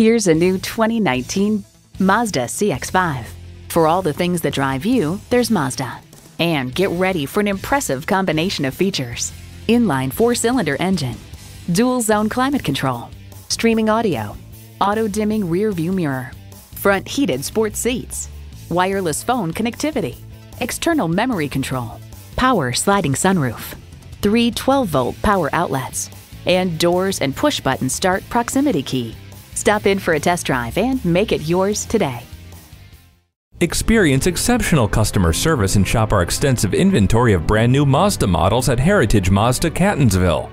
Here's a new 2019 Mazda CX-5. For all the things that drive you, there's Mazda. And get ready for an impressive combination of features. Inline four-cylinder engine, dual zone climate control, streaming audio, auto-dimming rear view mirror, front heated sports seats, wireless phone connectivity, external memory control, power sliding sunroof, three 12-volt power outlets, and doors and push-button start proximity key. Stop in for a test drive and make it yours today. Experience exceptional customer service and shop our extensive inventory of brand new Mazda models at Heritage Mazda Catonsville.